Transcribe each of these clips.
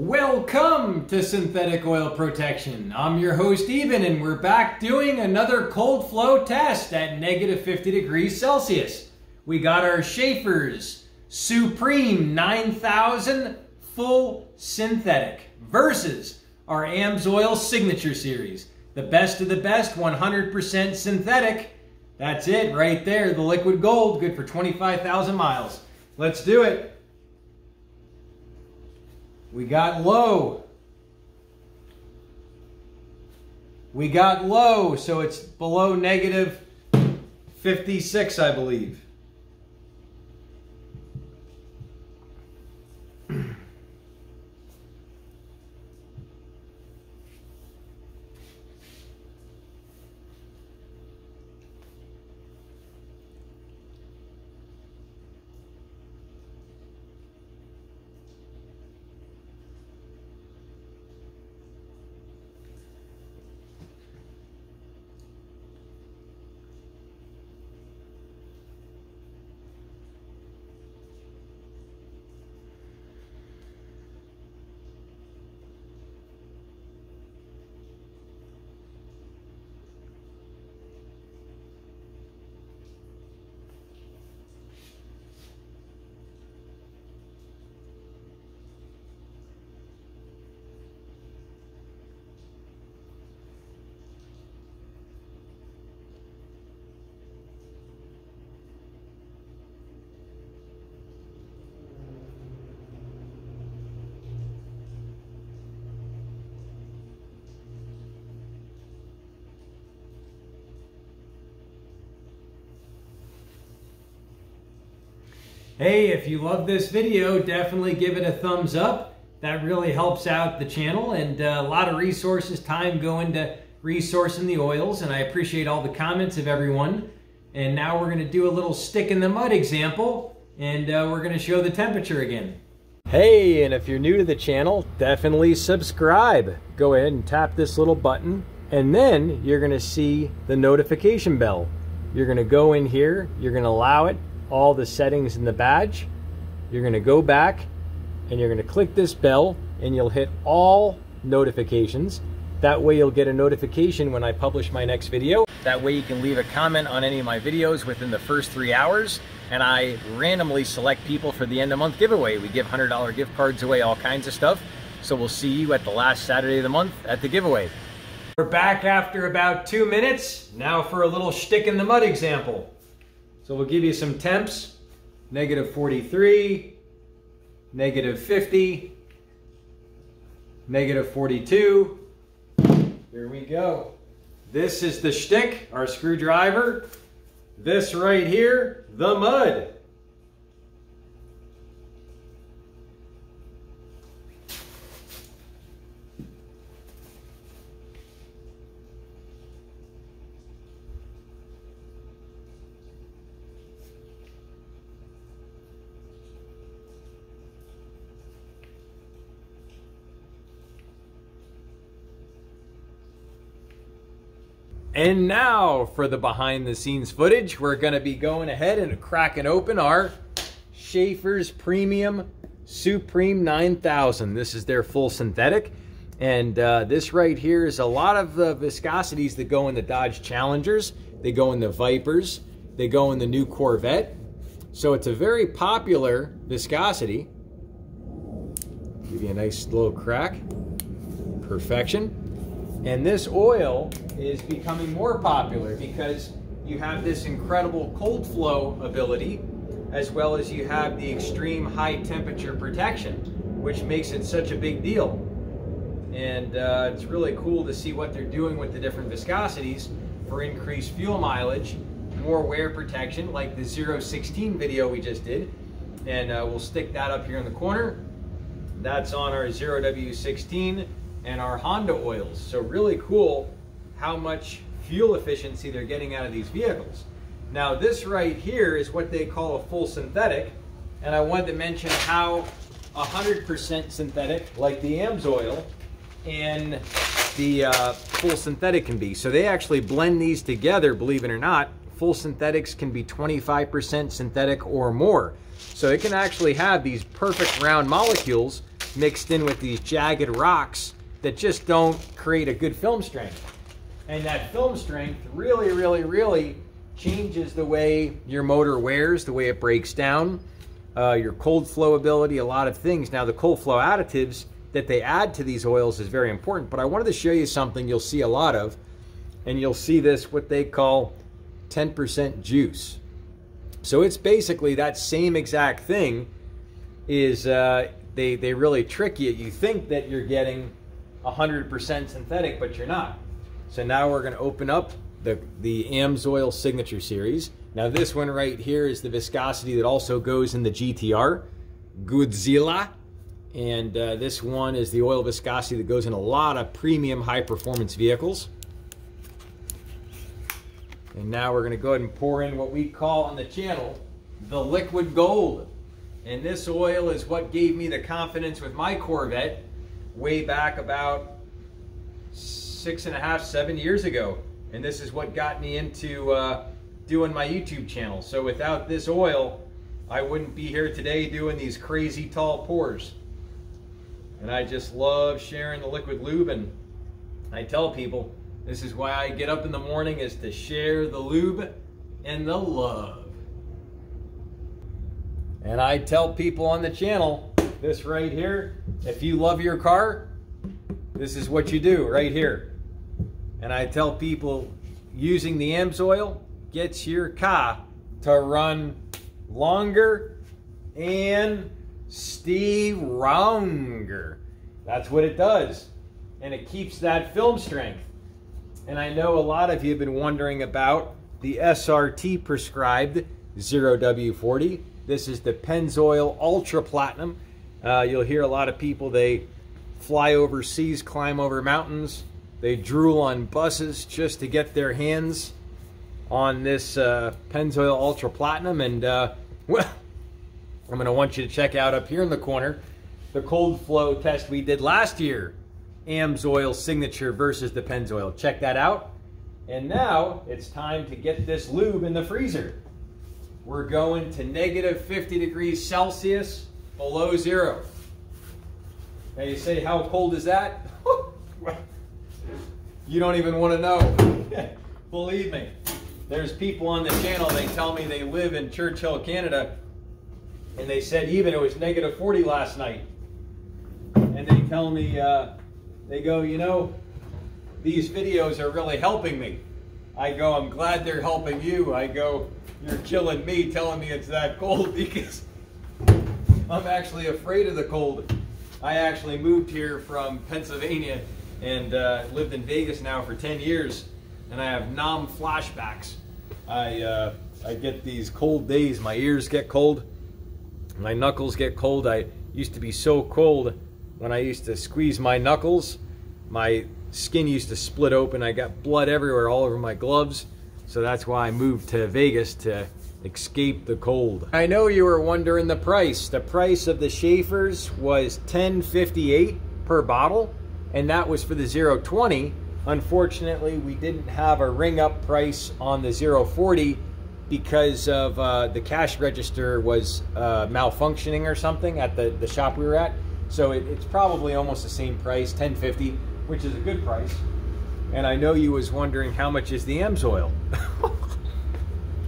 Welcome to Synthetic Oil Protection. I'm your host Eben and we're back doing another cold flow test at negative 50 degrees Celsius. We got our Schaeffer's SUPREME 9000 full synthetic versus our Amsoil Signature Series. The best of the best, 100% synthetic. That's it right there, the liquid gold, good for 25,000 miles. Let's do it. We got low. We got low, so it's below negative 56, I believe. Hey, if you love this video, definitely give it a thumbs up. That really helps out the channel, and a lot of resources, time going to resourcing the oils, and I appreciate all the comments of everyone. And now we're going to do a little stick in the mud example, and we're going to show the temperature again. Hey, and if you're new to the channel, definitely subscribe. Go ahead and tap this little button, and then you're going to see the notification bell. You're going to go in here, you're going to allow it, all the settings in the badge. You're going to go back and you're going to click this bell and you'll hit all notifications. That way you'll get a notification when I publish my next video. That way you can leave a comment on any of my videos within the first 3 hours, and I randomly select people for the end of month giveaway. We give $100 gift cards away, all kinds of stuff. So we'll see you at the last Saturday of the month at the giveaway. We're back after about 2 minutes. Now for a little shtick in the mud example. So we'll give you some temps, negative 43, negative 50, negative 42. Here we go. This is the shtick, our screwdriver. This right here, the mud. And now for the behind the scenes footage, we're gonna be going ahead and cracking open our Schaeffer's Premium Supreme 9000. This is their full synthetic. And this right here is a lot of the viscosities that go in the Dodge Challengers. They go in the Vipers. They go in the new Corvette. So it's a very popular viscosity. Give you a nice little crack. Perfection. And this oil is becoming more popular because you have this incredible cold flow ability, as well as you have the extreme high temperature protection, which makes it such a big deal. And it's really cool to see what they're doing with the different viscosities for increased fuel mileage, more wear protection, like the 016 video we just did. And we'll stick that up here in the corner. That's on our 0W16. And our Honda oils. So really cool how much fuel efficiency they're getting out of these vehicles. Now this right here is what they call a full synthetic, and I wanted to mention how 100% synthetic, like the Amsoil and the full synthetic can be. So they actually blend these together, believe it or not. Full synthetics can be 25% synthetic or more. So it can actually have these perfect round molecules mixed in with these jagged rocks that just don't create a good film strength. And that film strength really, really, really changes the way your motor wears, the way it breaks down, your cold flow ability, a lot of things. Now, the cold flow additives that they add to these oils is very important, but I wanted to show you something you'll see a lot of, and you'll see this, what they call 10% juice. So it's basically that same exact thing is they really trick you. You think that you're getting 100% synthetic, but you're not. So now we're going to open up the Amsoil Signature Series. Now this one right here is the viscosity that also goes in the GTR, Godzilla. And this one is the oil viscosity that goes in a lot of premium high-performance vehicles. And now we're going to go ahead and pour in what we call on the channel the liquid gold. And this oil is what gave me the confidence with my Corvette way back about 6.5, 7 years ago. And this is what got me into doing my YouTube channel. So without this oil, I wouldn't be here today doing these crazy tall pours. And I just love sharing the liquid lube, and I tell people this is why I get up in the morning, is to share the lube and the love. And I tell people on the channel, this right here, if you love your car, this is what you do right here. And I tell people using the Amsoil gets your car to run longer and stronger. That's what it does. And it keeps that film strength. And I know a lot of you have been wondering about the SRT prescribed 0W40. This is the Pennzoil Ultra Platinum. You'll hear a lot of people, they fly overseas, climb over mountains. They drool on buses just to get their hands on this Pennzoil Ultra Platinum. And well, I'm going to want you to check out up here in the corner the cold flow test we did last year, Amsoil Signature versus the Pennzoil. Check that out. And now it's time to get this lube in the freezer. We're going to -50°C, below zero. Now you say, how cold is that? You don't even want to know. Believe me, there's people on the channel, they tell me they live in Churchill, Canada, and they said even it was -40 last night. And they tell me, they go, you know, these videos are really helping me. I go, I'm glad they're helping you. I go, you're killing me telling me it's that cold, because I'm actually afraid of the cold. I actually moved here from Pennsylvania and lived in Vegas now for 10 years. And I have numb flashbacks. I get these cold days. My ears get cold. My knuckles get cold. I used to be so cold when I used to squeeze my knuckles, my skin used to split open. I got blood everywhere, all over my gloves. So that's why I moved to Vegas, to escape the cold. I know you were wondering the price. The price of the Schaeffer's was $10.58 per bottle, and that was for the 020. Unfortunately, we didn't have a ring up price on the 040. Because of the cash register was malfunctioning or something at the shop we were at. So it's probably almost the same price, $10.50, which is a good price. And I know you was wondering, how much is the Amsoil?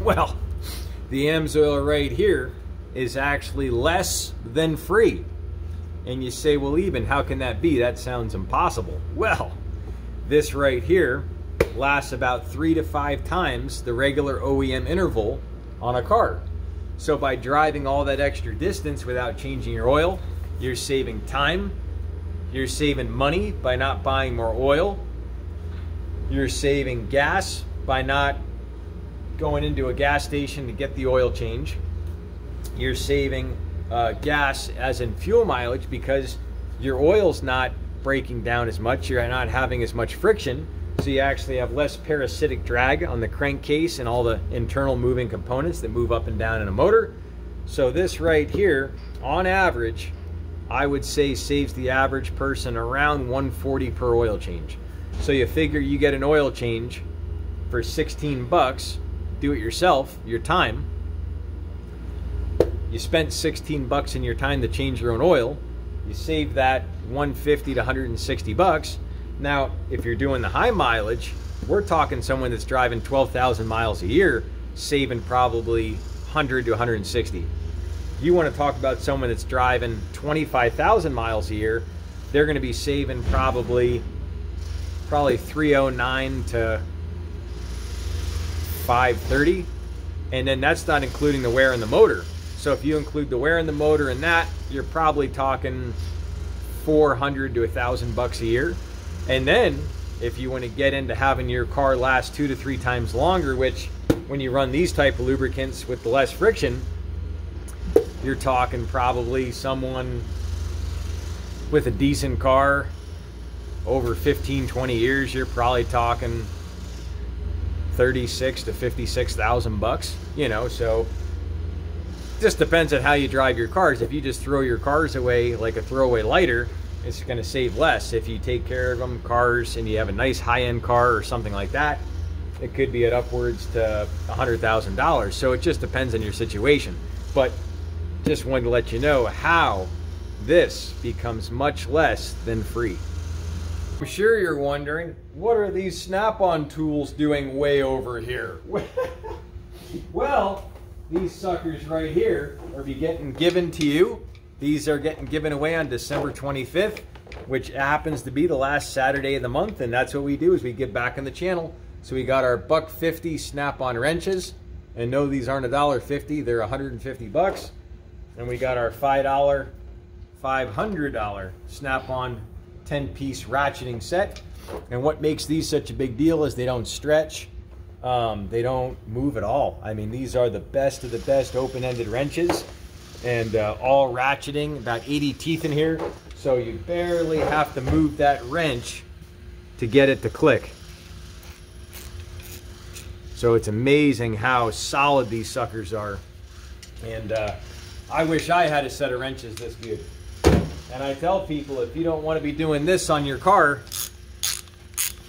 Well, the Amsoil right here is actually less than free. And you say, well, even, how can that be? That sounds impossible. Well, this right here lasts about 3 to 5 times the regular OEM interval on a car. So by driving all that extra distance without changing your oil, you're saving time, you're saving money by not buying more oil, you're saving gas by not going into a gas station to get the oil change, you're saving gas as in fuel mileage because your oil's not breaking down as much, you're not having as much friction. So you actually have less parasitic drag on the crankcase and all the internal moving components that move up and down in a motor. So this right here, on average, I would say saves the average person around $140 per oil change. So you figure you get an oil change for 16 bucks, do it yourself, your time. You spent 16 bucks in your time to change your own oil. you save that 150 to 160 bucks. Now, if you're doing the high mileage, we're talking someone that's driving 12,000 miles a year, saving probably 100 to 160. You want to talk about someone that's driving 25,000 miles a year, they're going to be saving probably 309 to 530. And then that's not including the wear in the motor. So if you include the wear in the motor and that, you're probably talking 400 to 1,000 bucks a year. And then if you want to get into having your car last 2 to 3 times longer, which when you run these type of lubricants with the less friction, you're talking probably someone with a decent car over 15, 20 years, you're probably talking 36 to 56,000 bucks, you know, so just depends on how you drive your cars. If you just throw your cars away like a throwaway lighter, it's going to save less. If you take care of them, cars, and you have a nice high-end car or something like that, it could be at upwards to $100,000. So it just depends on your situation. But just wanted to let you know how this becomes much less than free. I'm sure you're wondering, what are these Snap-on tools doing way over here? Well, these suckers right here are getting given to you. These are getting given away on December 25th, which happens to be the last Saturday of the month, and that's what we do is we get back on the channel. So we got our $1.50 Snap-on wrenches, and no, these aren't $1.50, they're 150 bucks. And we got our $500 Snap-on 10-piece ratcheting set. And what makes these such a big deal is they don't stretch, they don't move at all. I mean, these are the best of the best open-ended wrenches, and all ratcheting, about 80 teeth in here. So you barely have to move that wrench to get it to click. So it's amazing how solid these suckers are. And I wish I had a set of wrenches this good. And I tell people, if you don't want to be doing this on your car,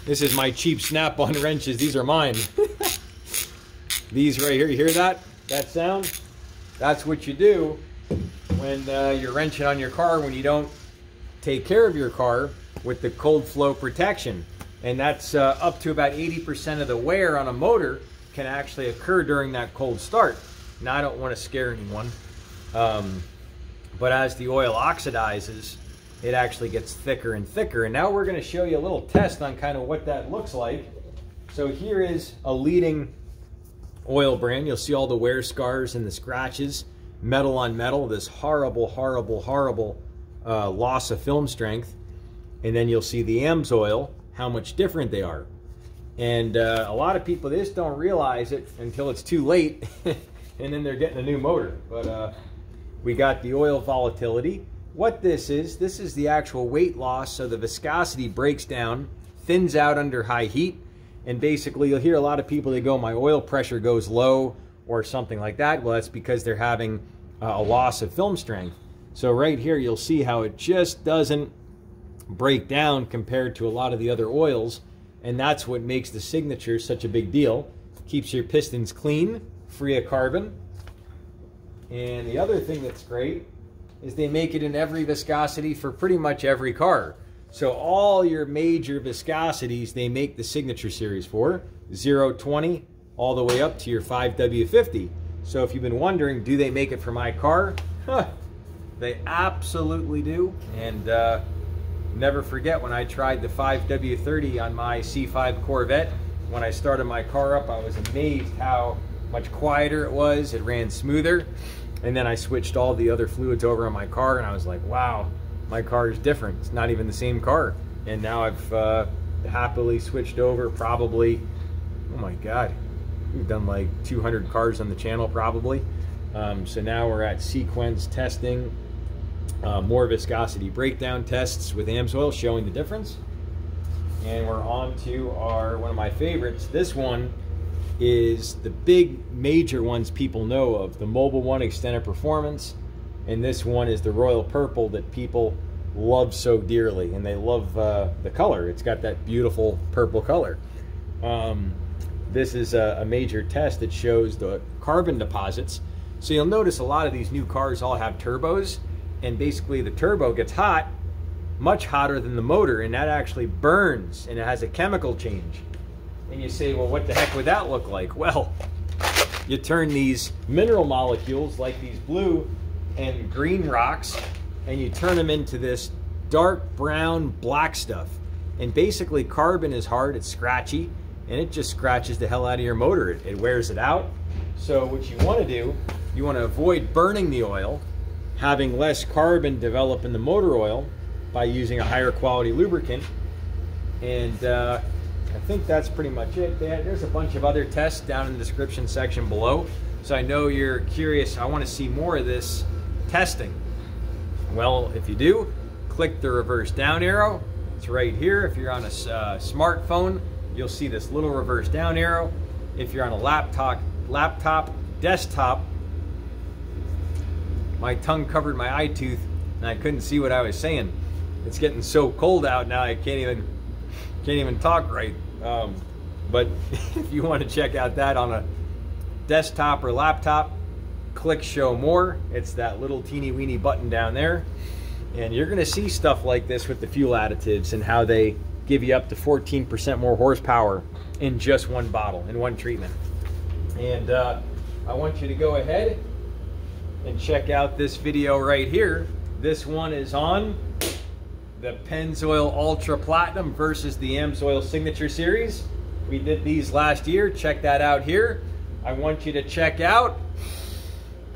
this is my cheap Snap-on wrenches. These are mine. These right here, you hear that? That sound? That's what you do when you're wrenching on your car, when you don't take care of your car with the cold flow protection. And that's up to about 80% of the wear on a motor can actually occur during that cold start. Now, I don't want to scare anyone, but as the oil oxidizes, it actually gets thicker and thicker. And now we're going to show you a little test on kind of what that looks like. So here is a leading oil brand. You'll see all the wear scars and the scratches, metal on metal, this horrible, horrible, horrible loss of film strength. And then you'll see the Amsoil, how much different they are. And a lot of people, they just don't realize it until it's too late, and then they're getting a new motor. But we got the oil volatility. What this is the actual weight loss, so the viscosity breaks down, thins out under high heat. And basically, you'll hear a lot of people, they go, my oil pressure goes low or something like that. Well, that's because they're having a loss of film strength. So right here, you'll see how it just doesn't break down compared to a lot of the other oils. And that's what makes the Signature such a big deal. Keeps your pistons clean, free of carbon. And the other thing that's great is they make it in every viscosity for pretty much every car. So all your major viscosities, they make the Signature Series for 020 all the way up to your 5W50. So if you've been wondering, do they make it for my car? They absolutely do. And never forget when I tried the 5W30 on my C5 Corvette. When I started my car up, I was amazed how much quieter it was. It ran smoother. And then I switched all the other fluids over on my car, and I was like, wow. My car is different. It's not even the same car. And now I've happily switched over probably, oh my God, we've done like 200 cars on the channel probably. So now we're at sequence testing, more viscosity breakdown tests with Amsoil showing the difference. And we're on to our, one of my favorites. This one is the big major ones people know of, the Mobil One Extended Performance. And this one is the Royal Purple that people love so dearly. And they love the color. It's got that beautiful purple color. This is a major test that shows the carbon deposits. So you'll notice a lot of these new cars all have turbos. and basically the turbo gets hot, much hotter than the motor, and that actually burns and it has a chemical change. And you say, well, what the heck would that look like? Well, you turn these mineral molecules like these blue and green rocks and you turn them into this dark brown black stuff. And basically carbon is hard, it's scratchy, and it just scratches the hell out of your motor. It wears it out. So what you want to do, you want to avoid burning the oil, having less carbon develop in the motor oil by using a higher quality lubricant. And I think that's pretty much it. There's a bunch of other tests down in the description section below. So I know you're curious, I want to see more of this testing. Well, if you do, click the reverse down arrow. It's right here. If you're on a smartphone, you'll see this little reverse down arrow. If you're on a desktop, my tongue covered my eye tooth and I couldn't see what I was saying. It's getting so cold out now I can't even talk right. But if you want to check out that on a desktop or laptop, click show more. It's that little teeny weeny button down there. And you're gonna see stuff like this with the fuel additives and how they give you up to 14% more horsepower in just one bottle, in one treatment. And I want you to go ahead and check out this video right here. This one is on the Pennzoil Ultra Platinum versus the Amsoil Signature Series. We did these last year, check that out here. I want you to check out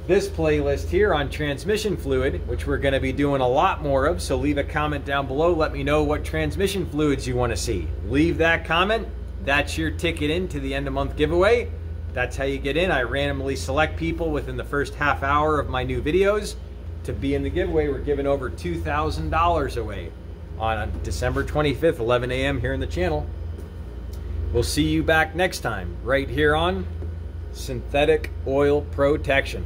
this playlist here on transmission fluid, which we're going to be doing a lot more of, so leave a comment down below, let me know what transmission fluids you want to see. Leave that comment, that's your ticket into the end of month giveaway. That's how you get in. I randomly select people within the first half hour of my new videos to be in the giveaway. We're giving over $2,000 away on December 25th, 11 a.m. here in the channel. We'll see you back next time right here on Synthetic Oil Protection.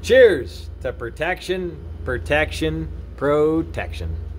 Cheers to protection, protection, protection.